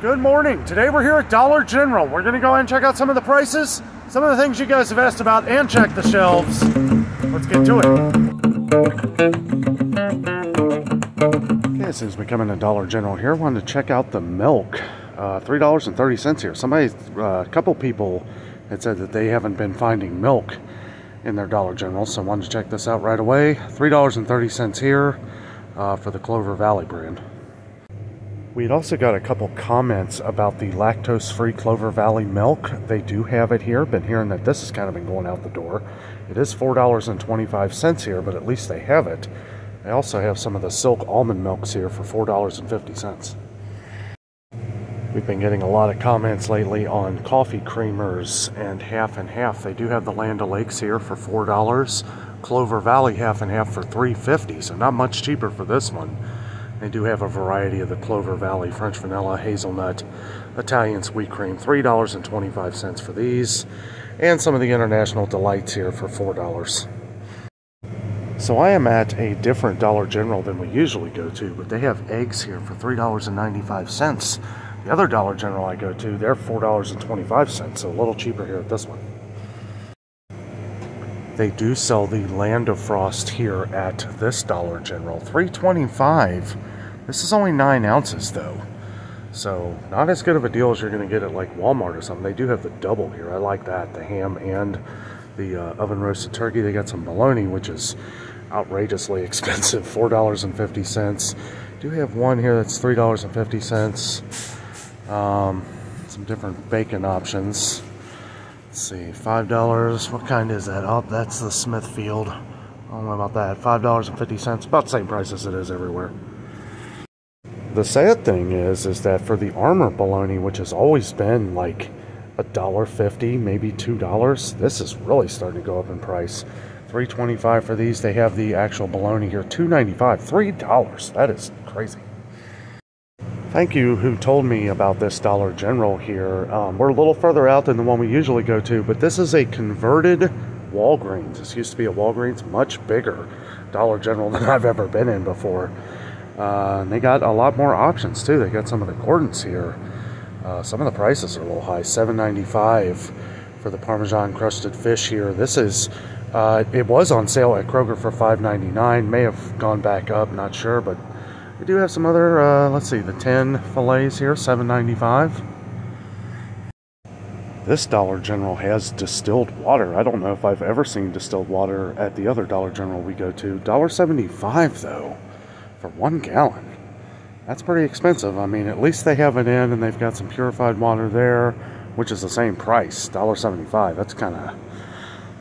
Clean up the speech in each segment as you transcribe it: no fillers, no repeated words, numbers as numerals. Good morning. Today we're here at Dollar General. We're going to go ahead and check out some of the prices, some of the things you guys have asked about, and check the shelves. Let's get to it. Okay, since we come into Dollar General here, I wanted to check out the milk. $3.30 here. A couple people had said that they haven't been finding milk in their Dollar General, so I wanted to check this out right away. $3.30 here for the Clover Valley brand. We'd also got a couple comments about the lactose-free Clover Valley milk. They do have it here. Been hearing that this has kind of been going out the door. It is $4.25 here, but at least they have it. They also have some of the Silk almond milks here for $4.50. We've been getting a lot of comments lately on coffee creamers and half. They do have the Land O'Lakes here for $4. Clover Valley half and half for $3.50, so not much cheaper for this one. They do have a variety of the Clover Valley, French vanilla, hazelnut, Italian sweet cream, $3.25 for these, and some of the International Delights here for $4. So I am at a different Dollar General than we usually go to, but they have eggs here for $3.95. The other Dollar General I go to, they're $4.25, so a little cheaper here at this one. They do sell the Land of Frost here at this Dollar General. $3.25. This is only 9 ounces, though. So, not as good of a deal as you're going to get at, like, Walmart or something. They do have the double here. I like that. The ham and the oven-roasted turkey. They got some bologna, which is outrageously expensive. $4.50. Do have one here that's $3.50. Some different bacon options. Let's see, $5, what kind is that? Oh, that's the Smithfield. I don't know about that. $5.50, about the same price as it is everywhere. The sad thing is that for the Armor bologna, which has always been like $1.50, maybe $2, this is really starting to go up in price. $3.25 for these. They have the actual bologna here, $2.95, $3. That is crazy. Thank you who told me about this Dollar General here. We're a little further out than the one we usually go to, but this is a converted Walgreens. This used to be a Walgreens, much bigger Dollar General than I've ever been in before. And they got a lot more options too. They got some of the cordons here. Some of the prices are a little high. $7.95 for the Parmesan crusted fish here. This is, it was on sale at Kroger for $5.99. May have gone back up, not sure, but we do have some other, let's see, the 10 fillets here, $7.95. This Dollar General has distilled water. I don't know if I've ever seen distilled water at the other Dollar General we go to. $1.75, though, for 1 gallon. That's pretty expensive. I mean, at least they have it in, and they've got some purified water there, which is the same price, $1.75. That's kind of a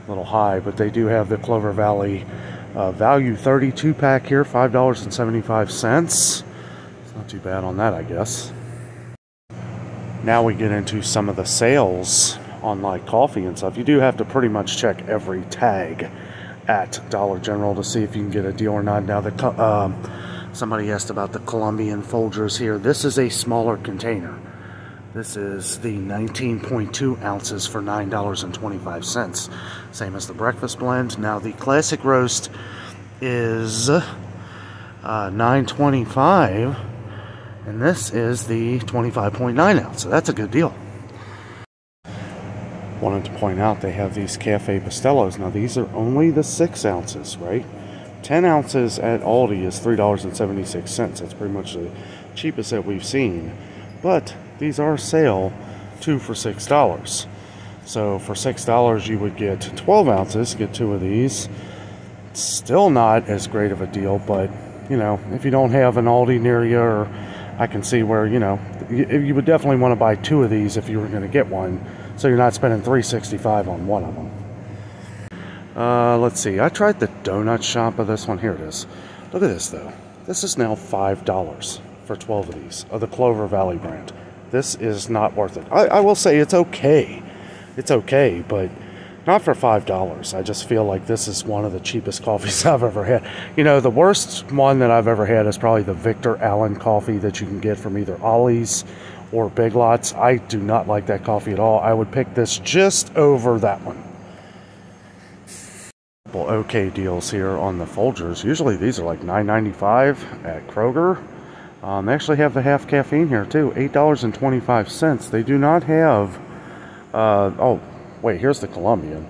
little high, but they do have the Clover Valley value 32-pack here, $5.75. It's not too bad on that, I guess. Now we get into some of the sales on, like, coffee and stuff. You do have to pretty much check every tag at Dollar General to see if you can get a deal or not. Now, the, somebody asked about the Colombian Folgers here. This is a smaller container. This is the 19.2 ounces for $9.25. Same as the breakfast blend. Now the classic roast is $9.25, and this is the 25.9 ounce. So that's a good deal. Wanted to point out they have these Cafe Pastellos. Now these are only the 6 ounces, right? 10 ounces at Aldi is $3.76. That's pretty much the cheapest that we've seen. But these are sale, 2 for $6. So for $6, you would get 12 ounces, get 2 of these. It's still not as great of a deal, but, you know, if you don't have an Aldi near you, or I can see where, you know, you would definitely want to buy 2 of these if you were going to get one, so you're not spending $3.65 on one of them. Let's see. I tried the donut shop of this one. Here it is. Look at this, though. This is now $5 for 12 of these, of the Clover Valley brand. This is not worth it. I will say it's okay. It's okay, but not for $5. I just feel like this is one of the cheapest coffees I've ever had. You know, the worst one that I've ever had is probably the Victor Allen coffee that you can get from either Ollie's or Big Lots. I do not like that coffee at all. I would pick this just over that one. Okay deals here on the Folgers. Usually these are like $9.95 at Kroger. They actually have the half caffeine here too, $8.25. They do not have, oh, wait, here's the Colombian.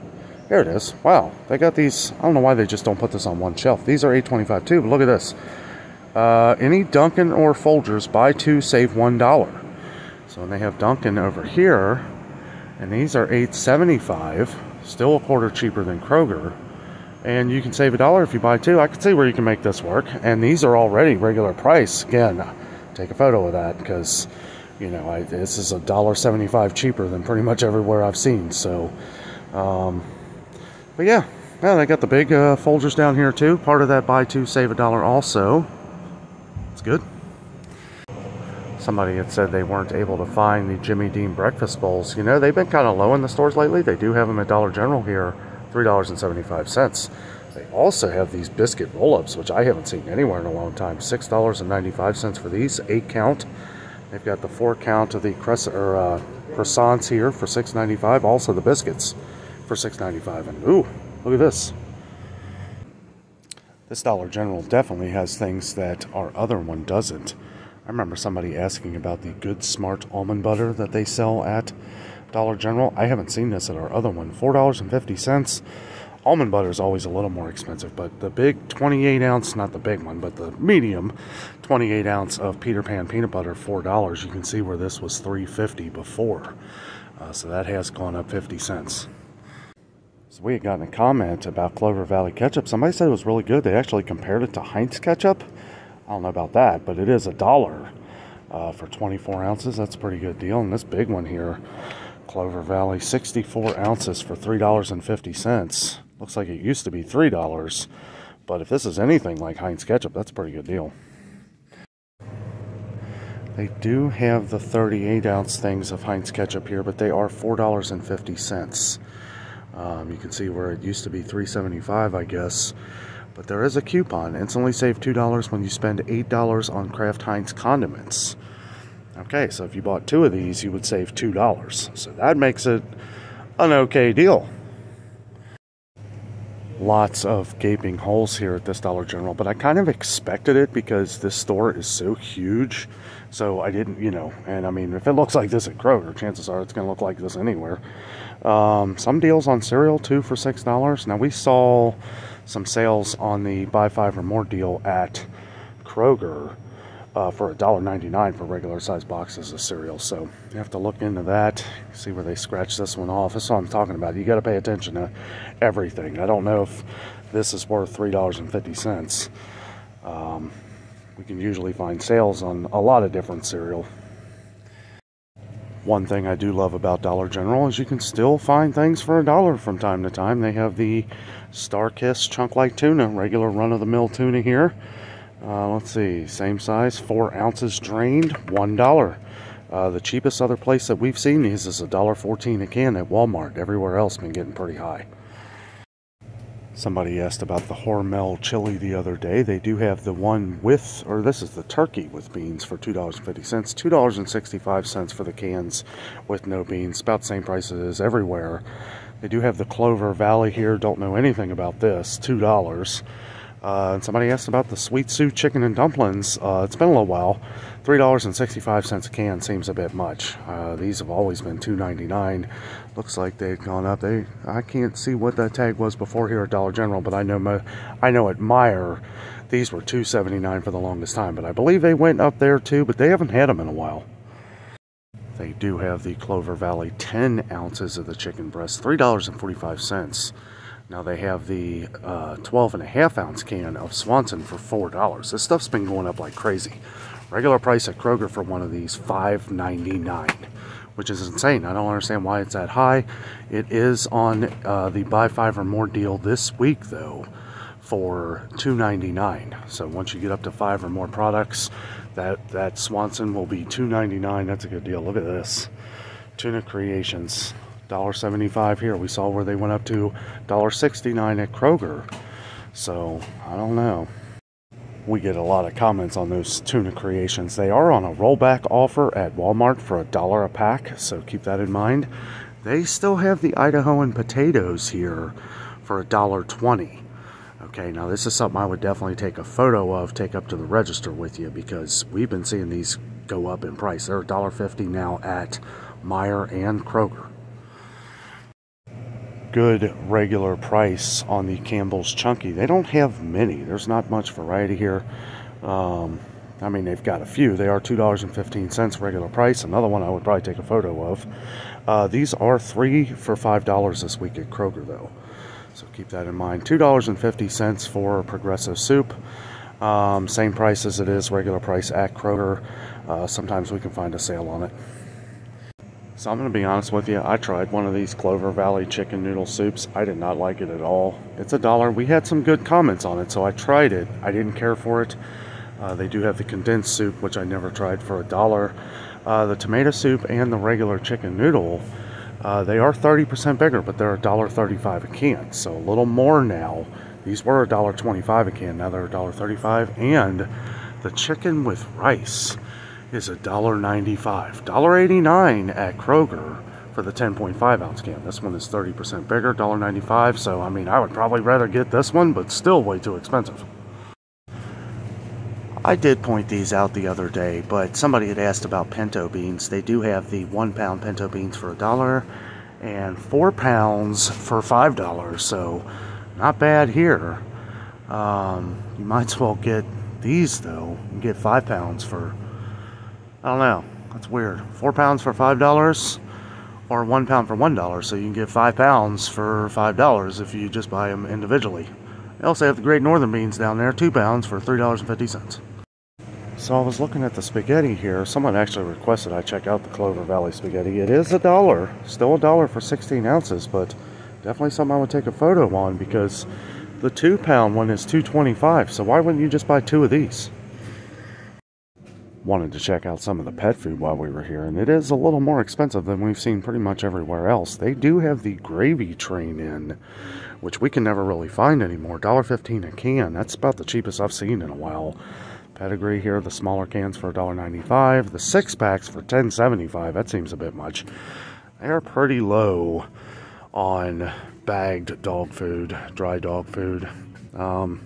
Here it is. Wow, they got these. I don't know why they just don't put this on one shelf. These are $8.25 too, but look at this. Any Dunkin' or Folgers, buy two, save $1. So they have Dunkin' over here, and these are $8.75, still a quarter cheaper than Kroger. And you can save $1 if you buy two. I can see where you can make this work. And these are already regular price. Again, take a photo of that because, you know, this is $1.75 cheaper than pretty much everywhere I've seen. So, but yeah. Well, they got the big Folgers down here too. Part of that buy two, save $1 also. It's good. Somebody had said they weren't able to find the Jimmy Dean breakfast bowls. You know, they've been kind of low in the stores lately. They do have them at Dollar General here. $3.75. They also have these biscuit roll-ups, which I haven't seen anywhere in a long time. $6.95 for these, 8-count. They've got the 4-count of the croissants here for $6.95. Also the biscuits for $6.95. And ooh, look at this. This Dollar General definitely has things that our other one doesn't. I remember somebody asking about the Good Smart almond butter that they sell at Dollar General. I haven't seen this at our other one. $4.50. Almond butter is always a little more expensive, but the big 28-ounce, not the big one, but the medium 28-ounce of Peter Pan peanut butter, $4. You can see where this was $3.50 before. So that has gone up 50 cents. So we had gotten a comment about Clover Valley ketchup. Somebody said it was really good. They actually compared it to Heinz ketchup. I don't know about that, but it is $1 for 24 ounces. That's a pretty good deal. And this big one here, Clover Valley, 64 ounces for $3.50. Looks like it used to be $3, but if this is anything like Heinz ketchup, that's a pretty good deal. They do have the 38-ounce things of Heinz ketchup here, but they are $4.50. You can see where it used to be $3.75, I guess. But there is a coupon. Instantly save $2 when you spend $8 on Kraft Heinz condiments. Okay, so if you bought two of these, you would save $2. So that makes it an okay deal. Lots of gaping holes here at this Dollar General, but I kind of expected it because this store is so huge. So I didn't, you know, and I mean, if it looks like this at Kroger, chances are it's going to look like this anywhere. Some deals on cereal, too, for $6. Now, we saw some sales on the buy 5 or more deal at Kroger. For $1.99 for regular size boxes of cereal. So you have to look into that, see where they scratch this one off. That's what I'm talking about. You got to pay attention to everything. I don't know if this is worth $3.50. We can usually find sales on a lot of different cereal. One thing I do love about Dollar General is you can still find things for $1 from time to time. They have the StarKist chunk light tuna, regular run-of-the-mill tuna here. Let's see, same size, 4 ounces drained, $1. The cheapest other place that we've seen these is $1.14 a can at Walmart. Everywhere else been getting pretty high. Somebody asked about the Hormel chili the other day. They do have the one with, or this is the turkey with beans for $2.50. $2.65 for the cans with no beans. About the same price it is everywhere. They do have the Clover Valley here. Don't know anything about this. $2. And somebody asked about the Sweet Sue chicken and dumplings. It's been a little while. $3.65 a can seems a bit much. These have always been $2.99. Looks like they've gone up. I can't see what that tag was before here at Dollar General, but I know at Meijer these were $2.79 for the longest time. But I believe they went up there too, but they haven't had them in a while. They do have the Clover Valley 10 ounces of the chicken breast, $3.45. Now they have the 12.5-ounce can of Swanson for $4. This stuff's been going up like crazy. Regular price at Kroger for one of these, $5.99, which is insane. I don't understand why it's that high. It is on the buy 5 or more deal this week, though, for $2.99. So once you get up to 5 or more products, that Swanson will be $2.99. That's a good deal. Look at this. Tuna Creations. $1.75 here. We saw where they went up to $1.69 at Kroger. So, I don't know. We get a lot of comments on those Tuna Creations. They are on a rollback offer at Walmart for $1 a pack, so keep that in mind. They still have the Idahoan potatoes here for $1.20. Okay, now this is something I would definitely take a photo of, take up to the register with you, because we've been seeing these go up in price. They're $1.50 now at Meijer and Kroger. Good regular price on the Campbell's Chunky. They don't have many. There's not much variety here. I mean, they've got a few. They are $2.15 regular price. Another one I would probably take a photo of. These are 3 for $5 this week at Kroger, though. So keep that in mind. $2.50 for Progresso Soup. Same price as it is regular price at Kroger. Sometimes we can find a sale on it. So I'm going to be honest with you. I tried one of these Clover Valley chicken noodle soups. I did not like it at all. It's $1. We had some good comments on it, so I tried it. I didn't care for it. They do have the condensed soup, which I never tried, for $1. The tomato soup and the regular chicken noodle, they are 30% bigger, but they're $1.35 a can, so a little more now. These were $1.25 a can, now they're $1.35, and the chicken with rice is $1.95. $1.89 at Kroger for the 10.5 ounce can. This one is 30% bigger, $1.95, so I mean, I would probably rather get this one, but still way too expensive. I did point these out the other day, but somebody had asked about pinto beans. They do have the 1 pound pinto beans for $1 and 4 pounds for $5, so not bad here. You might as well get these, though, and get 5 pounds for, I don't know, that's weird. 4 pounds for $5 or 1 pound for $1, so you can get 5 pounds for $5 if you just buy them individually. They also have the Great Northern beans down there, 2 pounds for $3.50. So I was looking at the spaghetti here. Someone actually requested I check out the Clover Valley spaghetti. It is $1, still $1 for 16 ounces, but definitely something I would take a photo on, because the 2 pound one is $2.25, so why wouldn't you just buy two of these? Wanted to check out some of the pet food while we were here, and it is a little more expensive than we've seen pretty much everywhere else. They do have the gravy train in, which we can never really find anymore. $1.15 a can. That's about the cheapest I've seen in a while. Pedigree here, the smaller cans for $1.95. The 6-packs for $10.75. That seems a bit much. They are pretty low on bagged dog food, dry dog food. Kind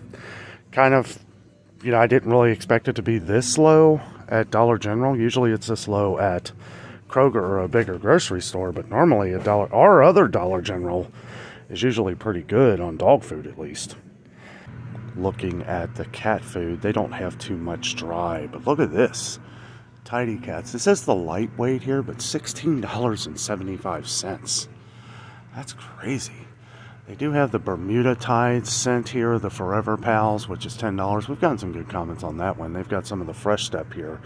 of, you know, I didn't really expect it to be this low at Dollar General. Usually it's this low at Kroger or a bigger grocery store, but normally a Dollar or other Dollar General is usually pretty good on dog food, at least. Looking at the cat food, they don't have too much dry, but look at this. Tidy Cats. This is the lightweight here, but $16.75. That's crazy. They do have the Bermuda Tide scent here, the Forever Pals, which is $10. We've gotten some good comments on that one. They've got some of the Fresh Step here.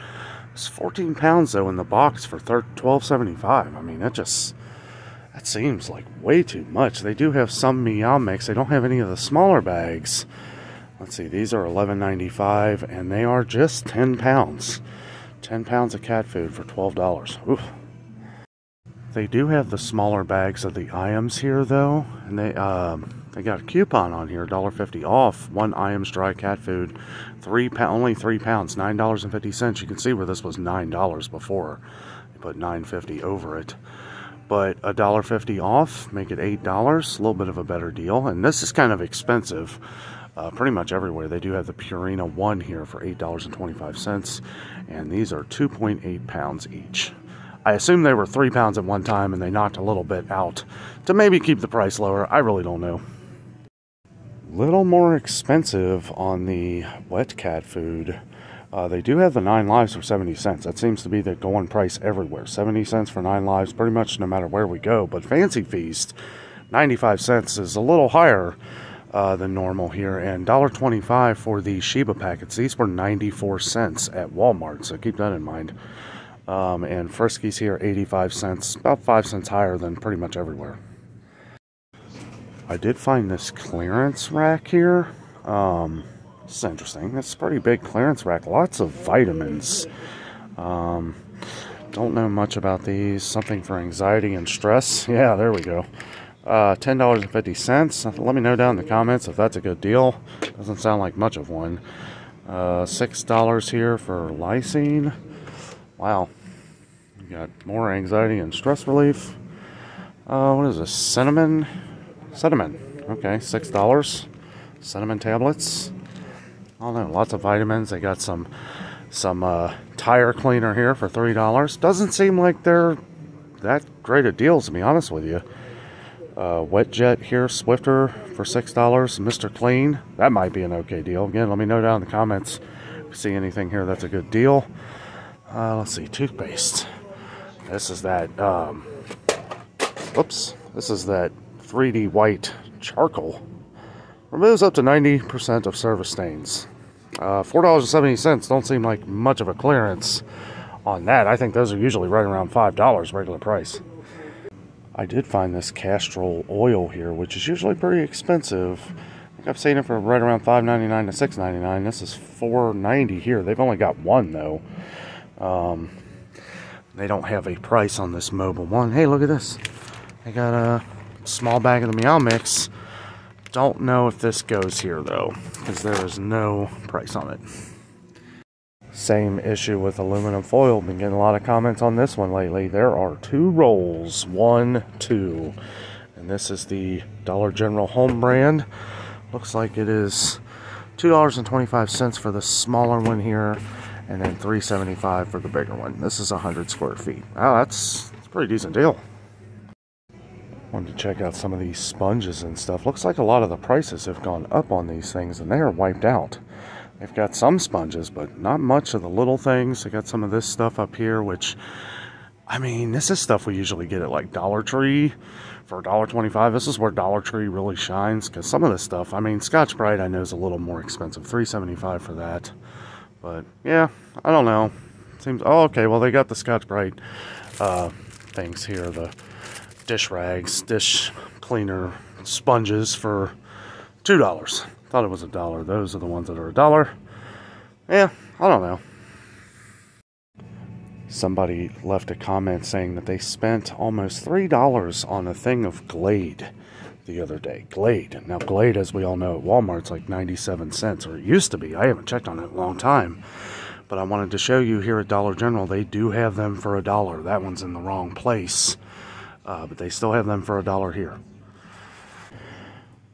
It's 14 pounds, though, in the box for $12.75. I mean, that seems like way too much. They do have some Meow Mix. They don't have any of the smaller bags. Let's see, these are $11.95, and they are just 10 pounds. 10 pounds of cat food for $12. Oof. They do have the smaller bags of the Iams here, though, and they got a coupon on here, $1.50 off, one Iams dry cat food, only 3 pounds, $9.50. You can see where this was $9 before. They put $9.50 over it. But $1.50 off, make it $8, a little bit of a better deal. And this is kind of expensive, pretty much everywhere. They do have the Purina 1 here for $8.25, and these are 2.8 pounds each. I assume they were 3 pounds at one time, and they knocked a little bit out to maybe keep the price lower. I really don't know. Little more expensive on the wet cat food. They do have the 9 lives for 70 cents. That seems to be the going price everywhere. 70 cents for 9 lives, pretty much no matter where we go. But Fancy Feast, 95 cents is a little higher than normal here. And $1.25 for the Sheba packets. These were 94 cents at Walmart, so keep that in mind. And Friskies here, 85 cents, about 5 cents higher than pretty much everywhere. I did find this clearance rack here. It's interesting. It's a pretty big clearance rack. Lots of vitamins. Don't know much about these. Something for anxiety and stress. Yeah, there we go. $10.50. Let me know down in the comments if that's a good deal. Doesn't sound like much of one. $6 here for lysine. Wow. You got more anxiety and stress relief. What is this? Cinnamon. Okay, $6. cinnamon tablets. I don't know, lots of vitamins. They got some tire cleaner here for $3. Doesn't seem like they're that great of deals, to be honest with you. Wet Jet here, Swifter for $6. Mr. Clean, that might be an okay deal. Again, let me know down in the comments if you see anything here that's a good deal. Let's see, toothpaste. This is that, this is that 3D white charcoal. Removes up to 90% of surface stains. $4.70 don't seem like much of a clearance on that. I think those are usually right around $5 regular price. I did find this Castrol oil here, which is usually pretty expensive. I think I've seen it for right around $5.99 to $6.99. This is $4.90 here. They've only got one, though. They don't have a price on this mobile one. Hey, look at this. They got a small bag of the Meow Mix. Don't know if this goes here, though, because there is no price on it. Same issue with aluminum foil. Been getting a lot of comments on this one lately. There are two rolls, 1, 2, and this is the Dollar General home brand. Looks like it is $2.25 for the smaller one here, and then $3.75 for the bigger one. This is 100 square feet. Wow, that's a pretty decent deal. Wanted to check out some of these sponges and stuff. Looks like a lot of the prices have gone up on these things, and they are wiped out. They've got some sponges, but not much of the little things. They got some of this stuff up here, which, I mean, this is stuff we usually get at, like, Dollar Tree for $1.25. This is where Dollar Tree really shines, because some of this stuff, I mean, Scotch-Brite, I know, is a little more expensive. $3.75 for that. But, yeah, I don't know. Seems, oh, okay, well, they got the Scotch-Brite things here, the dish rags, dish cleaner sponges for $2. Thought it was $1. Those are the ones that are $1. Yeah, I don't know. Somebody left a comment saying that they spent almost $3 on a thing of Glade the other day. Glade. Now, Glade, as we all know, at Walmart's like 97 cents, or it used to be. I haven't checked on it in a long time. But I wanted to show you here at Dollar General, they do have them for $1. That one's in the wrong place. But they still have them for $1 here.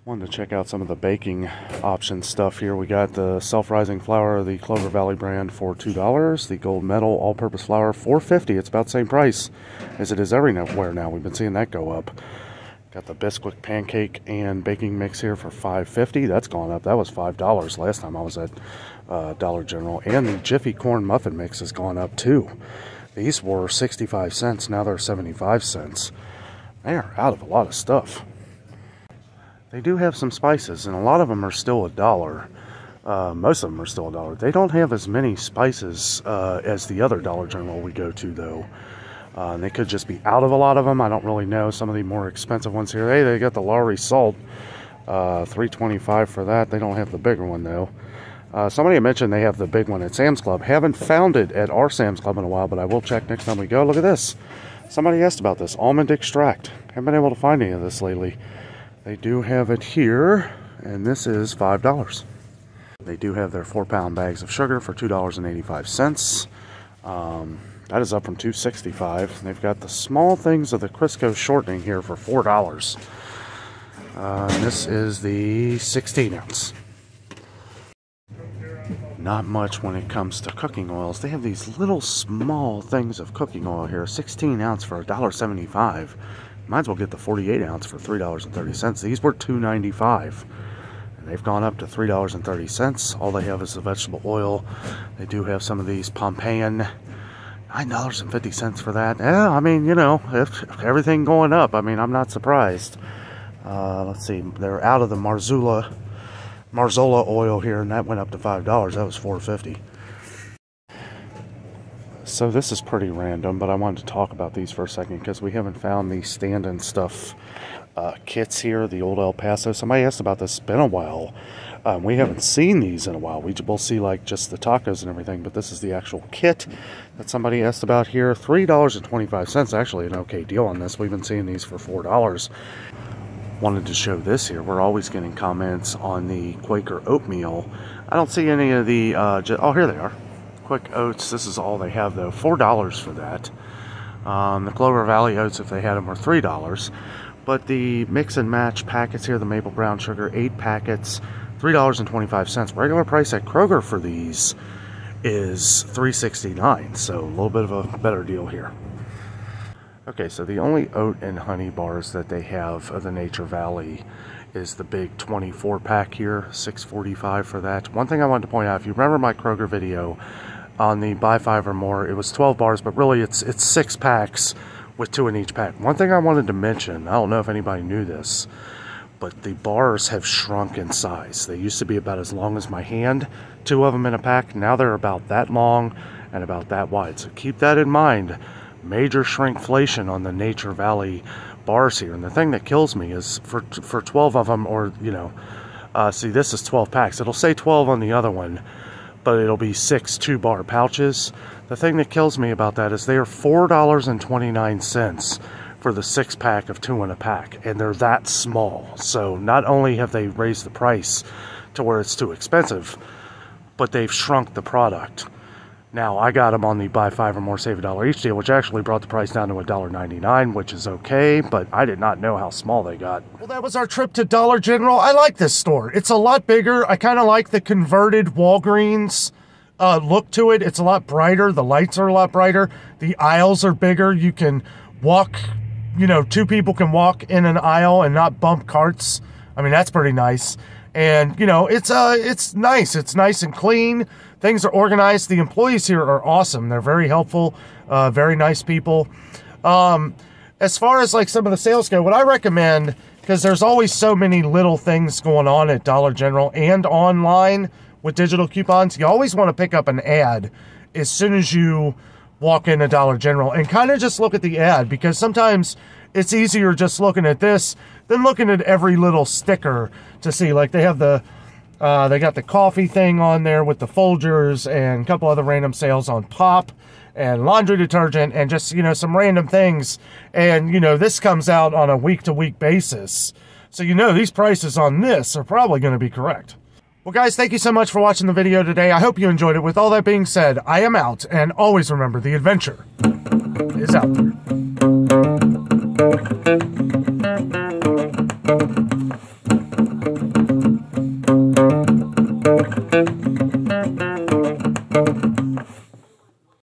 Wanted to check out some of the baking option stuff here. We got the self-rising flour, the Clover Valley brand, for $2. The gold medal all-purpose flour, $4.50. It's about the same price as it is everywhere now. We've been seeing that go up. Got the Bisquick pancake and baking mix here for $5.50. That's gone up. That was $5 last time I was at Dollar General. And the Jiffy corn muffin mix has gone up too. These were 65 cents. Now they're 75 cents. They are out of a lot of stuff. They do have some spices, and a lot of them are still $1. Most of them are still $1. They don't have as many spices as the other Dollar General we go to, though. They could just be out of a lot of them. I don't really know. Some of the more expensive ones here. Hey, they got the Lowry salt, $3.25 for that. They don't have the bigger one, though. Somebody mentioned they have the big one at Sam's Club. Haven't found it at our Sam's Club in a while, but I will check next time we go. Look at this. Somebody asked about this almond extract. Haven't been able to find any of this lately. They do have it here, and this is $5. They do have their 4-pound bags of sugar for $2.85. That is up from $2.65. They've got the small things of the Crisco shortening here for $4. This is the 16-ounce. Not much when it comes to cooking oils. They have these little small things of cooking oil here, 16-ounce for $1.75. Might as well get the 48-ounce for $3.30. These were $2.95, and they've gone up to $3.30. All they have is the vegetable oil. They do have some of these Pompeian, $9.50 for that. Yeah, I mean, you know, if everything going up, I mean, I'm not surprised. Let's see, they're out of the Marzola oil here, and that went up to $5. That was $4.50. So this is pretty random, but I wanted to talk about these for a second because we haven't found the stand-in stuff kits here, the old El Paso. Somebody asked about this. It's been a while. We haven't seen these in a while. We'll see, like, just the tacos and everything, but this is the actual kit that somebody asked about here. $3.25, actually an okay deal on this. We've been seeing these for $4. Wanted to show this here. We're always getting comments on the Quaker oatmeal. I don't see any of the, oh, here they are. Quick oats, this is all they have though. $4 for that. The Clover Valley oats, if they had them, were $3. But the mix and match packets here, the maple brown sugar, 8 packets, $3.25. Regular price at Kroger for these is $3.69, so a little bit of a better deal here. Okay, so the only oat and honey bars that they have of the Nature Valley is the big 24-pack here, $6.45 for that. One thing I wanted to point out, if you remember my Kroger video on the buy 5 or more, it was 12 bars, but really it's 6 packs with 2 in each pack. One thing I wanted to mention, I don't know if anybody knew this, but the bars have shrunk in size. They used to be about as long as my hand, 2 of them in a pack. Now they're about that long and about that wide. So keep that in mind. Major shrinkflation on the Nature Valley bars here. And the thing that kills me is for 12 of them, or, you know, see, this is 12 packs. It'll say 12 on the other one, but it'll be 6 2-bar pouches. The thing that kills me about that is they are $4.29 for the 6-pack of 2 in a pack, and they're that small. So not only have they raised the price to where it's too expensive, but they've shrunk the product. Now, I got them on the buy 5 or more, save $1 each deal, which actually brought the price down to $1.99, which is okay, but I did not know how small they got. Well, that was our trip to Dollar General. I like this store. It's a lot bigger. I kind of like the converted Walgreens look to it. It's a lot brighter. The lights are a lot brighter. The aisles are bigger. You can walk, you know, 2 people can walk in an aisle and not bump carts. I mean, that's pretty nice. And, you know, it's nice. It's nice and clean. Things are organized. The employees here are awesome. They're very helpful, very nice people. As far as, like, some of the sales go, what I recommend, because there's always so many little things going on at Dollar General and online with digital coupons, you always want to pick up an ad as soon as you walk into Dollar General and kind of just look at the ad, because sometimes it's easier just looking at this than looking at every little sticker to see. Like, they have the they got the coffee thing on there with the Folgers and a couple other random sales on pop and laundry detergent and just, you know, some random things. And, you know, this comes out on a week-to-week basis, so, you know, these prices on this are probably going to be correct. Well, guys, thank you so much for watching the video today. I hope you enjoyed it. With all that being said, I am out, and always remember, the adventure is out there.